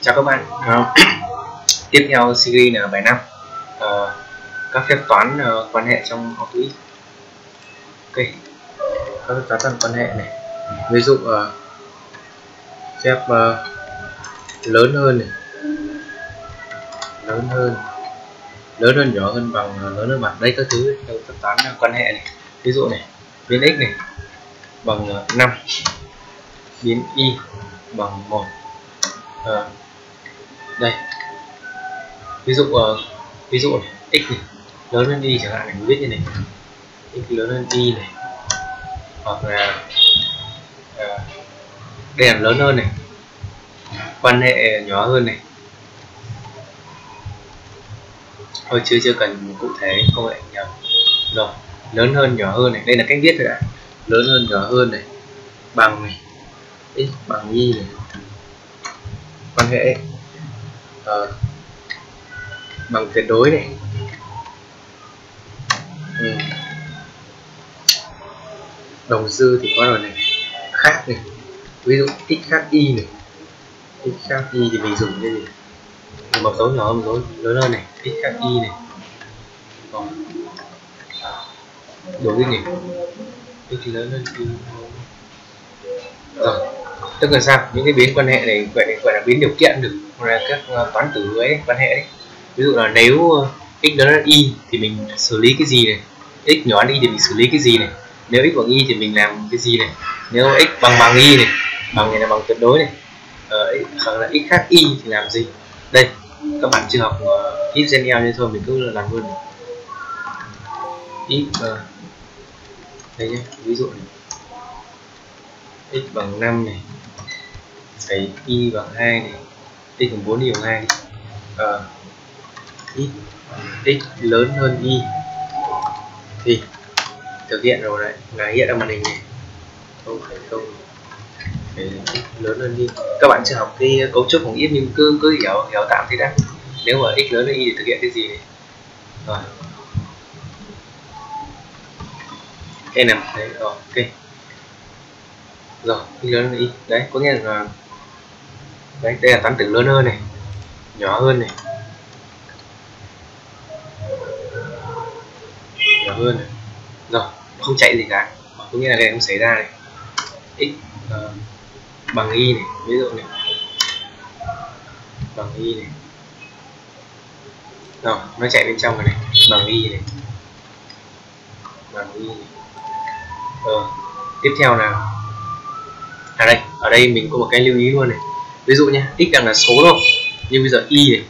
Chào các bạn. Tiếp theo series là bài 5, các phép toán quan hệ trong AutoIt. Ok, các phép toán quan hệ này, ví dụ phép lớn hơn này, lớn hơn nhỏ hơn bằng lớn hơn bằng đây, các thứ trong phép toán quan hệ này. Ví dụ này, biến x này bằng 5, biến y bằng 1. Đây ví dụ này, x này lớn hơn y chẳng hạn này, mình viết như này, x lớn hơn y này, hoặc là đây là lớn hơn này, quan hệ nhỏ hơn này. Thôi chưa cần cụ thể công nghệ nhờ. Rồi lớn hơn nhỏ hơn này, đây là cách viết thôi đã. Lớn hơn nhỏ hơn này bằng này, x bằng y này, quan hệ bằng tuyệt đối này, đồng dư thì có rồi này, khác này, ví dụ x khác y này, x khác y thì mình dùng như gì, một dấu nhỏ một dấu lớn hơn này, x khác y này, đối với này, x lớn hơn y. Rồi tức là sao, những cái biến quan hệ này gọi là biến điều kiện được, hoặc là các toán tử ấy, quan hệ đấy. Ví dụ là nếu x lớn hơn y thì mình xử lý cái gì này, x nhỏ hơn y thì mình xử lý cái gì này, nếu x bằng y thì mình làm cái gì này, nếu x bằng y này, bằng này là bằng tuyệt đối này, hoặc là x khác y thì làm gì. Đây các bạn chưa học if then else nên thôi mình cứ làm luôn này. If đây nhé, ví dụ này, x bằng 5 này, đấy, y bằng 2 này, x bằng 4 y bằng 2 này. X lớn hơn y thì thực hiện rồi đấy, là hiện ra màn hình này, không để lớn hơn y. Các bạn chưa học cái cấu trúc của if nhưng cứ hiểu tạm thế đã. Nếu mà x lớn hơn y thì thực hiện cái gì này? Rồi đây nè, đấy, rồi ok, rồi x lớn hơn y đấy, có nghĩa là đấy, đây là toán tử lớn hơn này, nhỏ hơn này, nhỏ hơn này, rồi không chạy gì cả, có nghĩa là đây không xảy ra này, x bằng y này, ví dụ này, bằng y này, rồi nó chạy bên trong này, bằng y này, bằng y này. Tiếp theo là đây, ở đây mình có một cái lưu ý luôn này, ví dụ nhé, x đang là số đâu, nhưng bây giờ y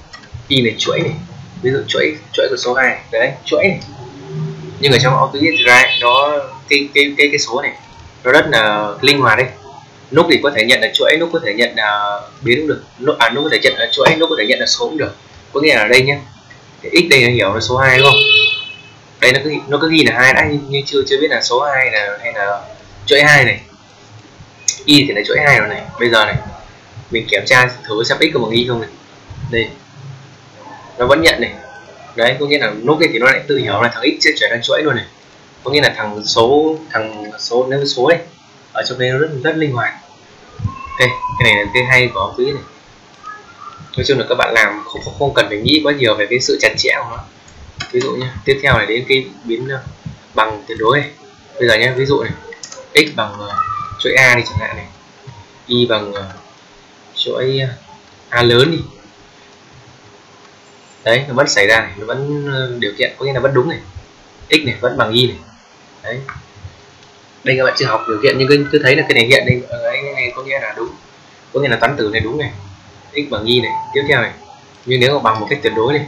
này chuỗi này, ví dụ chuỗi của số 2 này. Đấy chuỗi này, nhưng ở trong AutoIt thì ra nó cái số này nó rất là linh hoạt đấy, lúc thì có thể nhận là chuỗi, lúc có thể nhận là biến cũng được, lúc có thể nhận là chuỗi, lúc có thể nhận là số cũng được. Có nghĩa là đây nhé, x đây nó hiểu là số 2 đúng không, đây nó cứ ghi là 2 đã, nhưng chưa biết là số 2 là hay là chuỗi 2 này, y thì là chuỗi 2 rồi này. Bây giờ này mình kiểm tra thử xem x có bằng y không này, đây nó vẫn nhận này, đấy có nghĩa là lúc này thì nó lại tự hiểu là thằng x sẽ chuyển sang chuỗi luôn này, có nghĩa là thằng số nếu số này ở trong đây nó rất linh hoạt. Ok, cái này là cái hay của AutoIt này, nói chung là các bạn làm không cần phải nghĩ quá nhiều về cái sự chặt chẽ của nó. Ví dụ nhé, tiếp theo này đến cái biến bằng tuyệt đối này. Bây giờ nhé, ví dụ này, x bằng chuỗi a đi chẳng hạn này, y bằng chuỗi a lớn đi, đấy nó vẫn xảy ra này, nó vẫn điều kiện, có nghĩa là vẫn đúng này, x này vẫn bằng y này. Đấy đây các bạn chưa học điều kiện nhưng cứ thấy là cái này hiện đây, cái này có nghĩa là đúng, có nghĩa là toán tử này đúng này, x bằng y này. Tiếp theo này, nhưng nếu mà bằng một cách tuyệt đối này,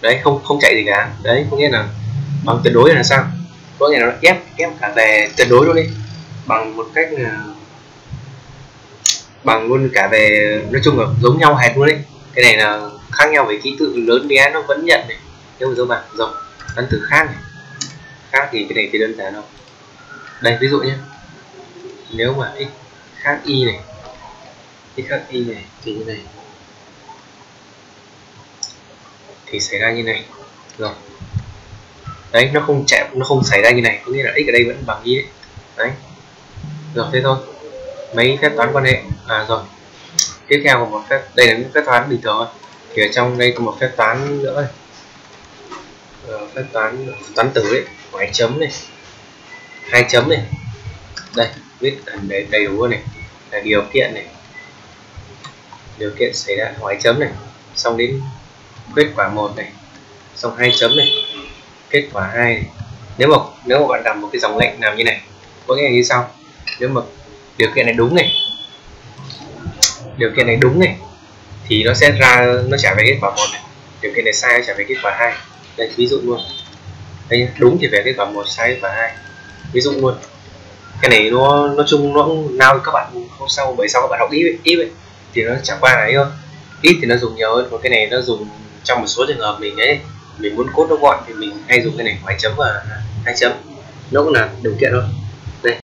đấy không chạy gì cả, đấy có nghĩa là bằng tuyệt đối là sao, có nghĩa là nó ép cả về tuyệt đối luôn đi, bằng một cách là bằng luôn cả về, nói chung là giống nhau hệt luôn đấy. Cái này là khác nhau về ký tự, lớn bé nó vẫn nhận này, nếu mà dấu bằng rồi toán tử khác này, khác thì cái này thì đơn giản đâu. Đây ví dụ nhé, nếu mà x khác y này, x khác y này thì như này thì xảy ra như này. Rồi đấy nó không xảy ra như này, có nghĩa là x ở đây vẫn bằng y đấy. Rồi thế thôi mấy phép toán quan hệ. Rồi tiếp theo có một phép, đây là những phép toán bình thường thôi, thì ở trong đây có một phép toán nữa, phép toán tử ấy, ngoái chấm này, hai chấm này, đây viết để đầy đủ này là điều kiện này, điều kiện xảy ra ngoái chấm này, xong đến kết quả 1 này, xong hai chấm này, kết quả 2 này. Nếu mà bạn đặt một cái dòng lệnh làm như này có nghĩa là như sau: nếu mà điều kiện này đúng này, điều kiện này đúng này thì nó sẽ ra, nó trả về kết quả 1 này, điều kiện này sai nó trả về kết quả 2. Đây ví dụ luôn, đây đúng thì về kết quả 1, sai kết quả 2, ví dụ luôn. Cái này nó nói chung nó cũng nào các bạn không sau, bởi sau các bạn học ít ấy, thì nó chẳng qua này thôi, ít thì nó dùng nhiều hơn, còn cái này nó dùng trong một số trường hợp mình ấy, mình muốn code nó gọn thì mình hay dùng cái này ngoái chấm và hai chấm, nó cũng là điều kiện thôi.